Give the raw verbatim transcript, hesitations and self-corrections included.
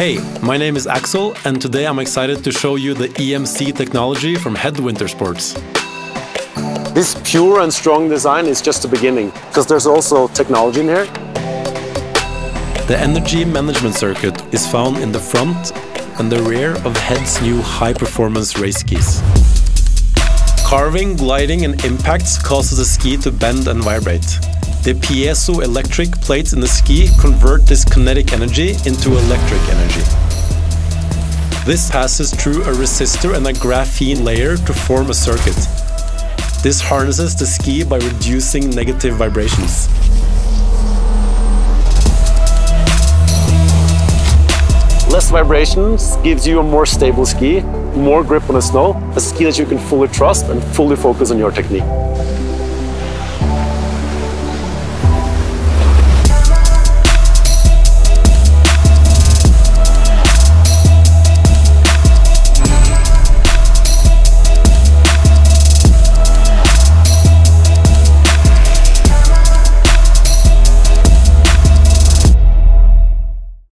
Hey, my name is Axel, and today I'm excited to show you the E M C technology from Head WinterSports. This pure and strong design is just the beginning, because there's also technology in here. The energy management circuit is found in the front and the rear of Head's new high-performance race skis. Carving, gliding and impacts causes the ski to bend and vibrate. The piezoelectric plates in the ski convert this kinetic energy into electric energy. This passes through a resistor and a graphene layer to form a circuit. This harnesses the ski by reducing negative vibrations. Less vibrations gives you a more stable ski, more grip on the snow, a ski that you can fully trust and fully focus on your technique.